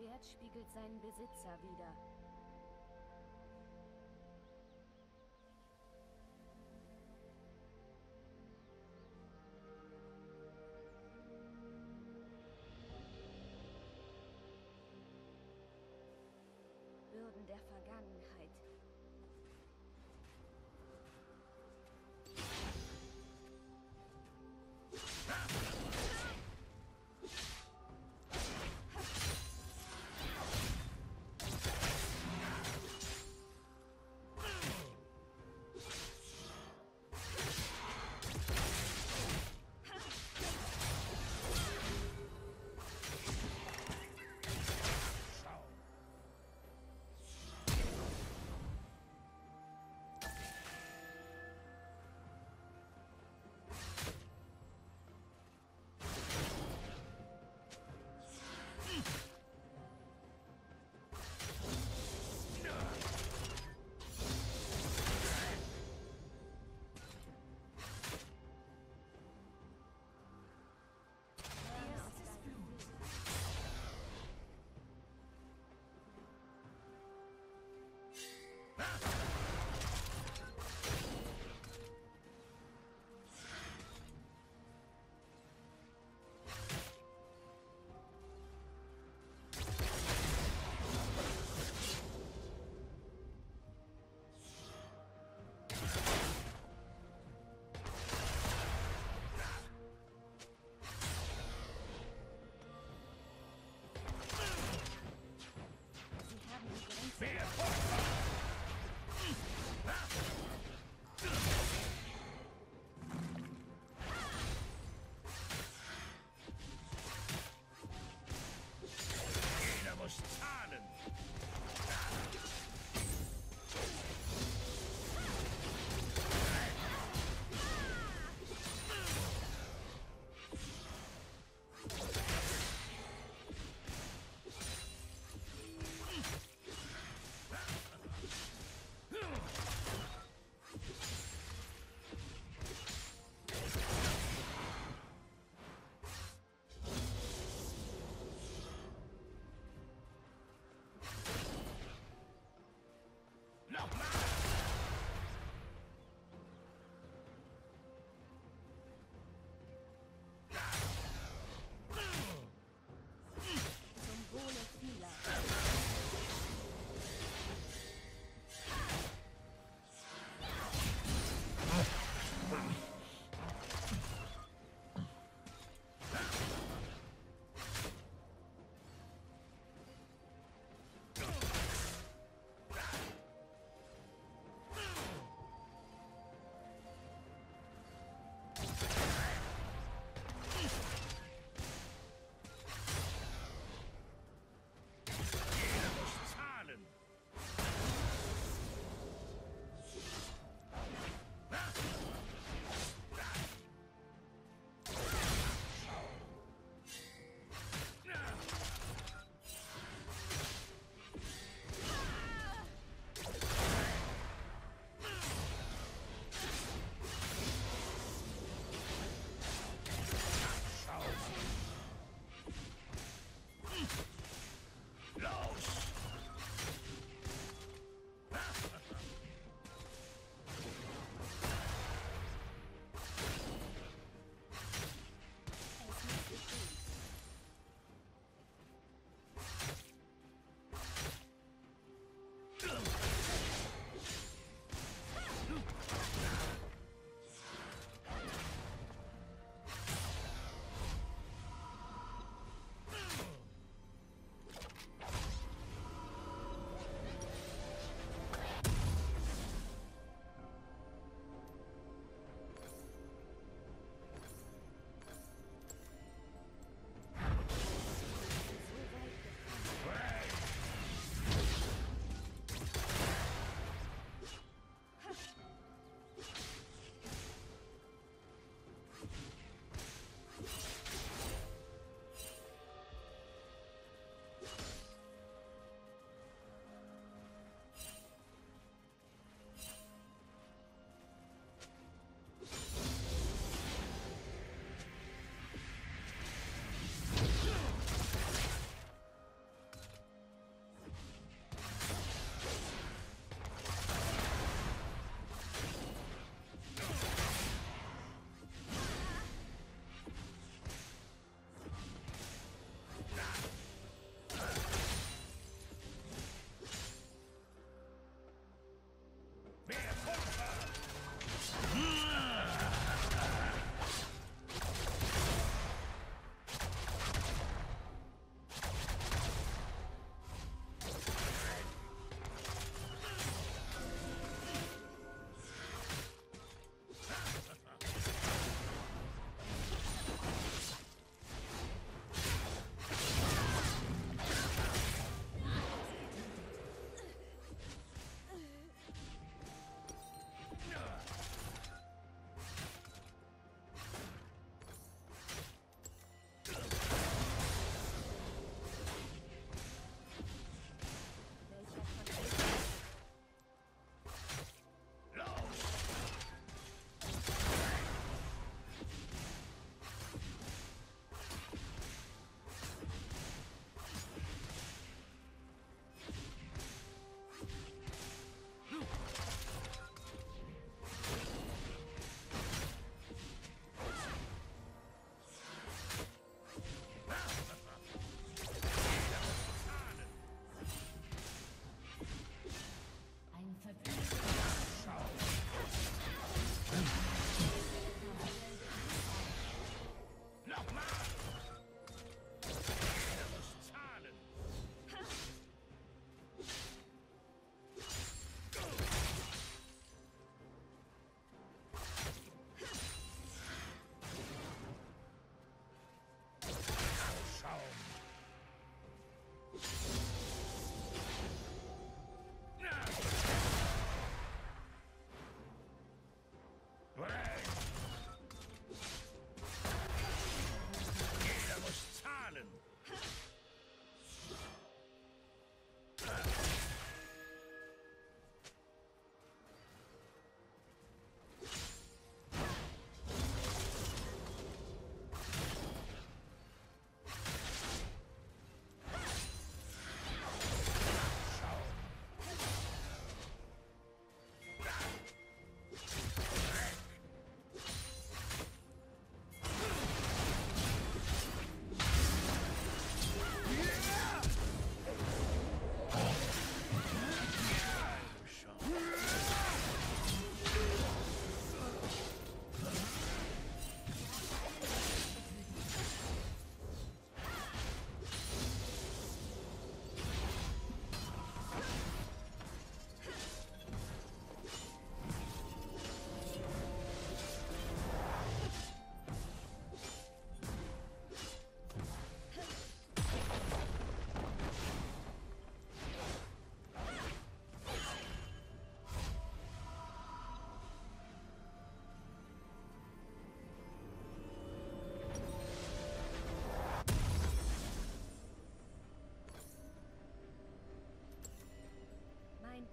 Schwert spiegelt seinen Besitzer wider. Bürden der Vergangenheit.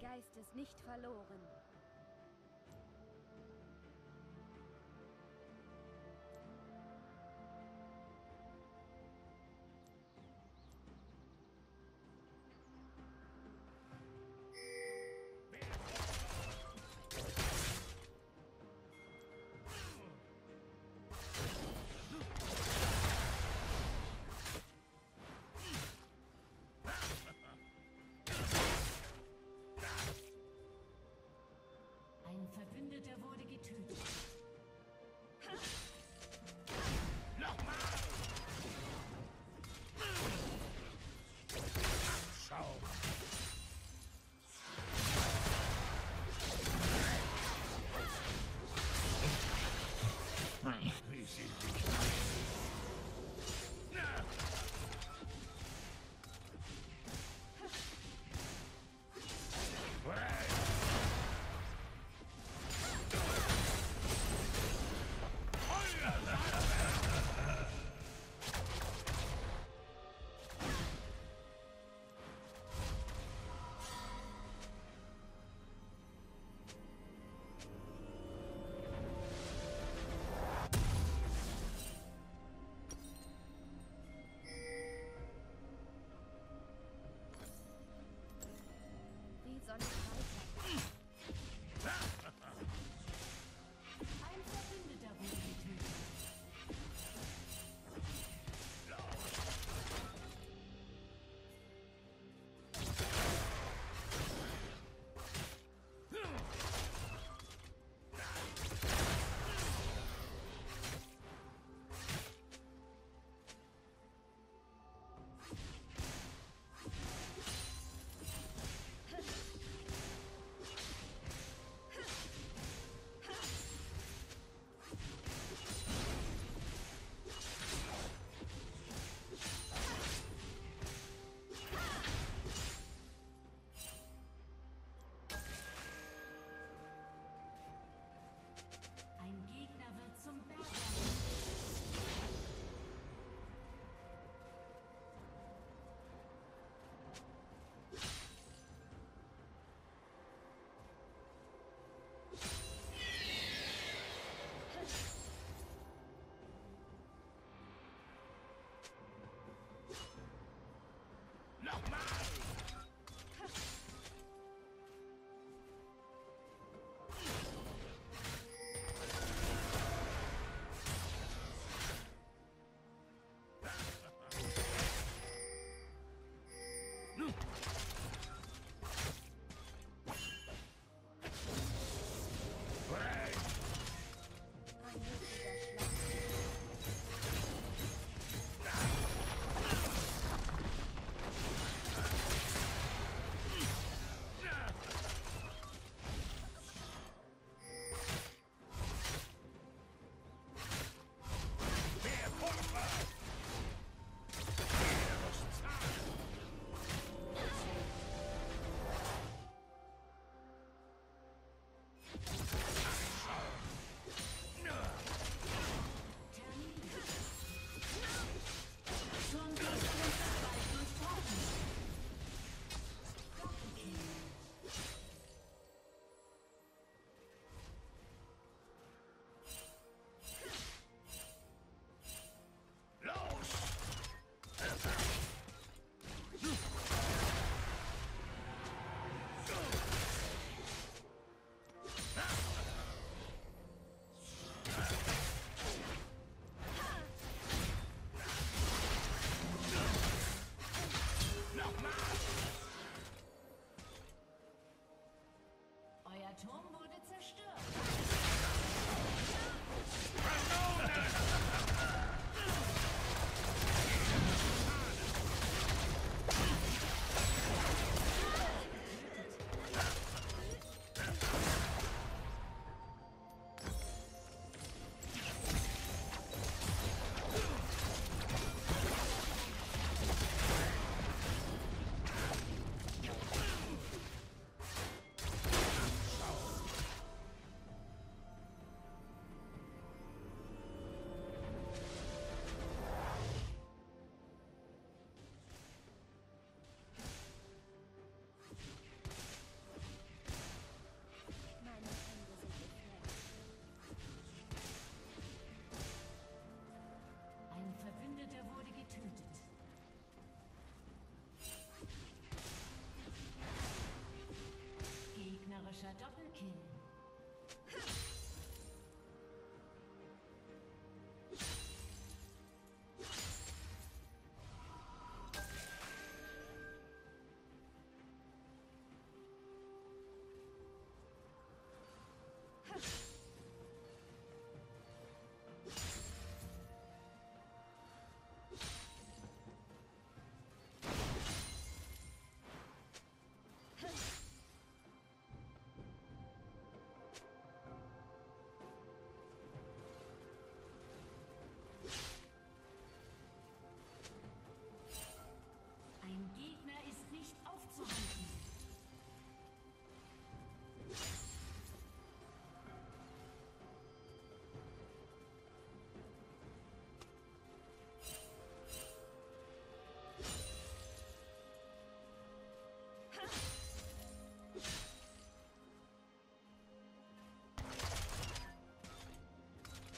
Geistes nicht verloren.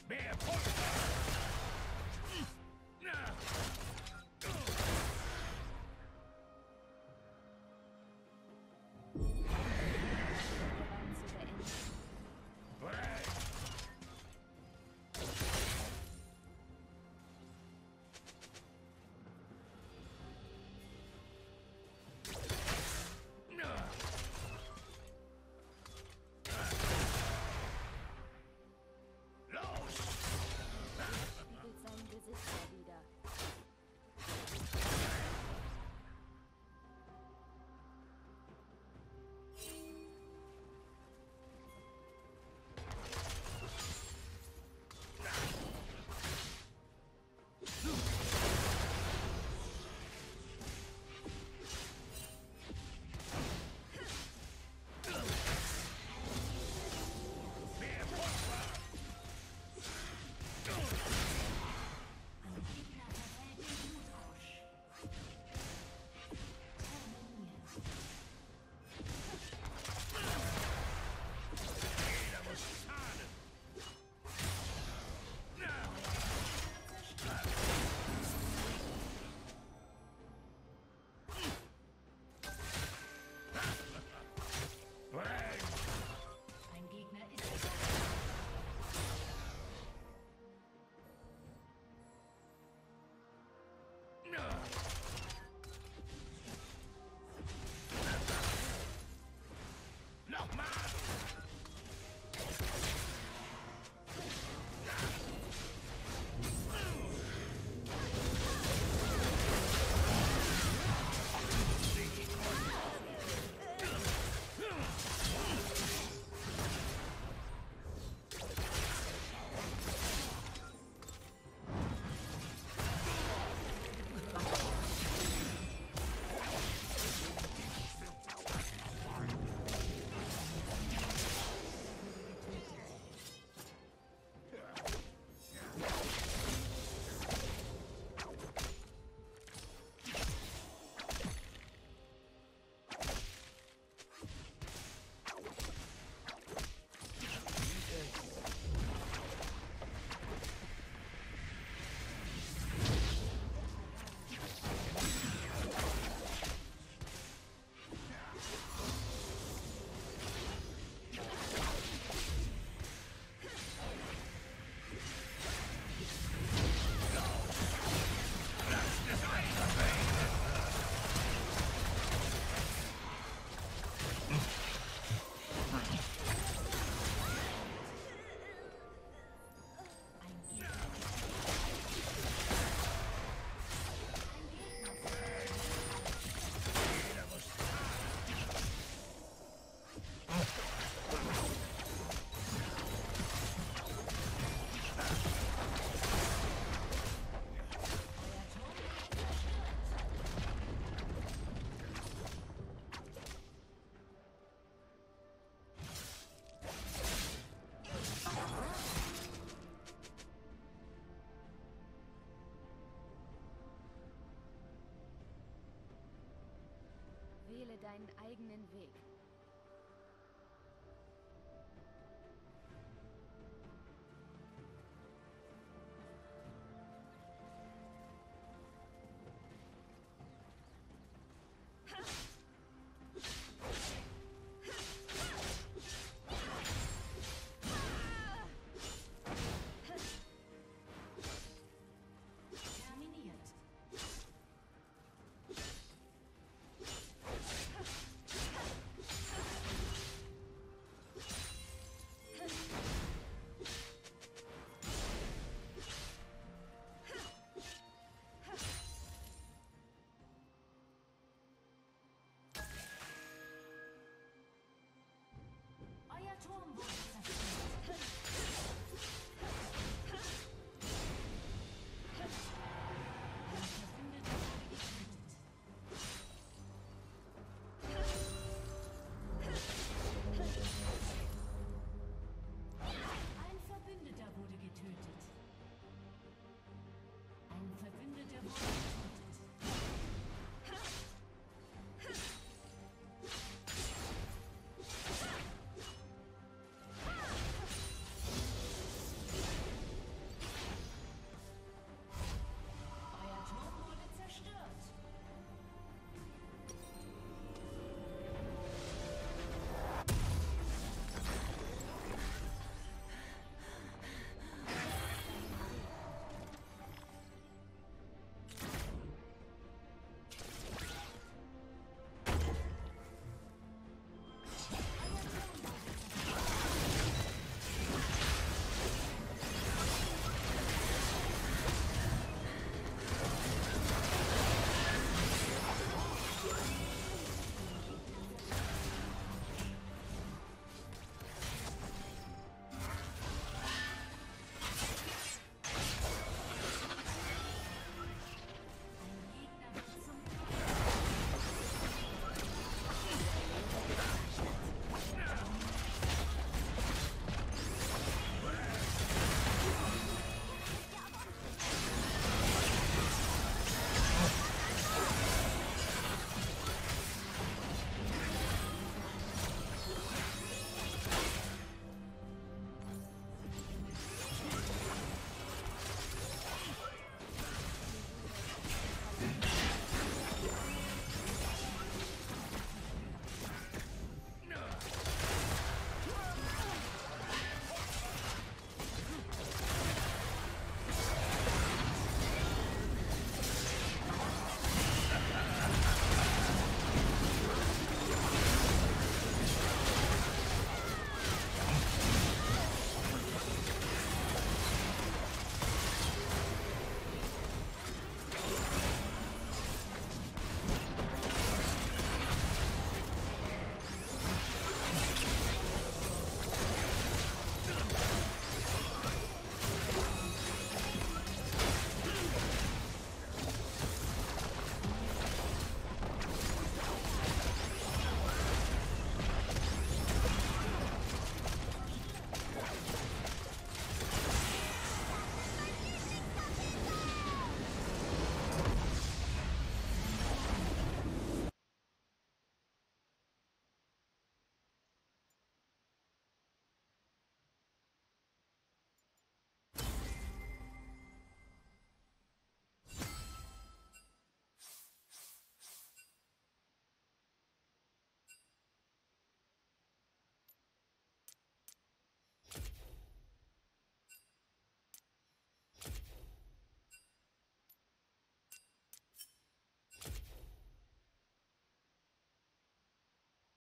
Mehr Erfolg! Wähle deinen eigenen Weg.